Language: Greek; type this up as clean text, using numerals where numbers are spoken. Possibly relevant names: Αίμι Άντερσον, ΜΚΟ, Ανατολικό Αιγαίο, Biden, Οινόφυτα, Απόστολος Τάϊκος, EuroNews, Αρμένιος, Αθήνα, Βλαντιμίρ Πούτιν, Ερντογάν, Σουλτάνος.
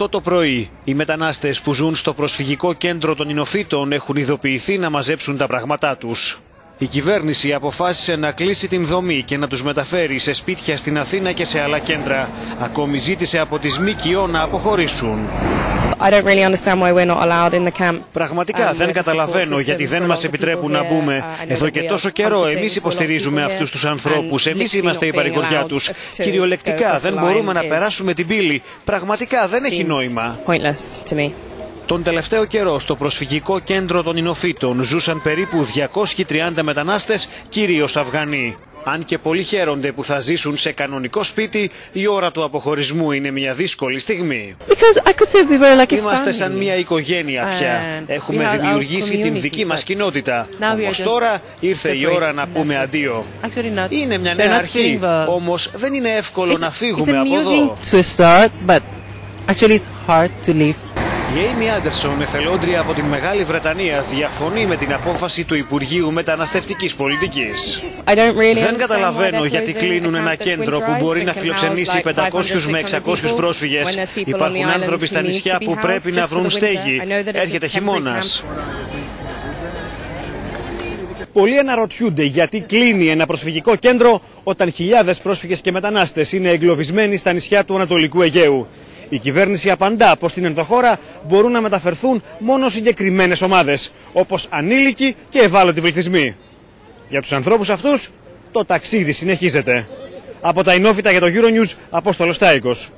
8 το πρωί, οι μετανάστες που ζουν στο προσφυγικό κέντρο των Οινοφύτων έχουν ειδοποιηθεί να μαζέψουν τα πράγματά τους. Η κυβέρνηση αποφάσισε να κλείσει την δομή και να τους μεταφέρει σε σπίτια στην Αθήνα και σε άλλα κέντρα. Ακόμη ζήτησε από τις ΜΚΟ να αποχωρήσουν. Πραγματικά δεν καταλαβαίνω γιατί δεν μας επιτρέπουν να μπούμε. Εδώ και τόσο καιρό εμείς υποστηρίζουμε αυτούς τους ανθρώπους, εμείς είμαστε η παρηγοριά τους. Κυριολεκτικά δεν μπορούμε να περάσουμε την πύλη. Πραγματικά δεν έχει νόημα. Τον τελευταίο καιρό στο προσφυγικό κέντρο των Οινοφύτων ζούσαν περίπου 230 μετανάστες, κυρίως Αφγανοί. Αν και πολλοί χαίρονται που θα ζήσουν σε κανονικό σπίτι, η ώρα του αποχωρισμού είναι μια δύσκολη στιγμή. Είμαστε σαν μια οικογένεια πια. Έχουμε δημιουργήσει την δική μας κοινότητα. Όμως τώρα ήρθε η ώρα να πούμε αντίο. Είναι μια νέα αρχή, όμως δεν είναι εύκολο να φύγουμε από εδώ. Η Αίμι Άντερσον, εθελόντρια από την Μεγάλη Βρετανία, διαφωνεί με την απόφαση του Υπουργείου Μεταναστευτικής Πολιτικής. Δεν καταλαβαίνω γιατί κλείνουν ένα κέντρο που μπορεί να φιλοξενήσει 500 με 600 πρόσφυγες. Υπάρχουν άνθρωποι στα νησιά που πρέπει να βρουν στέγη. Έρχεται χειμώνας. Πολλοί αναρωτιούνται γιατί κλείνει ένα προσφυγικό κέντρο όταν χιλιάδες πρόσφυγες και μετανάστες είναι εγκλωβισμένοι στα νησιά του Ανατολικού Αιγαίου. Η κυβέρνηση απαντά πως στην ενδοχώρα μπορούν να μεταφερθούν μόνο συγκεκριμένες ομάδες, όπως ανήλικοι και ευάλωτοι πληθυσμοί. Για τους ανθρώπους αυτούς, το ταξίδι συνεχίζεται. Από τα Οινόφυτα για το EuroNews, Απόστολος Τάϊκος.